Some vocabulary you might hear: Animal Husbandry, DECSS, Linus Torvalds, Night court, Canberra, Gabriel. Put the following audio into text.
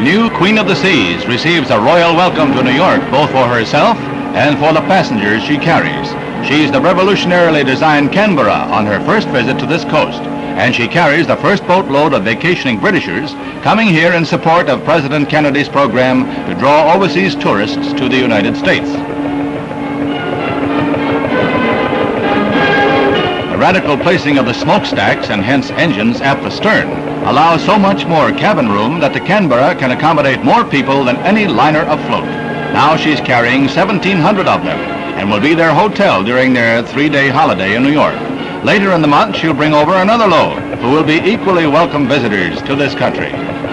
Our new Queen of the Seas receives a royal welcome to New York, both for herself and for the passengers she carries. She's the revolutionarily designed Canberra on her first visit to this coast, and she carries the first boatload of vacationing Britishers coming here in support of President Kennedy's program to draw overseas tourists to the United States. The radical placing of the smokestacks and hence engines at the stern allows so much more cabin room that the Canberra can accommodate more people than any liner afloat. Now she's carrying 1,700 of them and will be their hotel during their three-day holiday in New York. Later in the month, she'll bring over another load who will be equally welcome visitors to this country.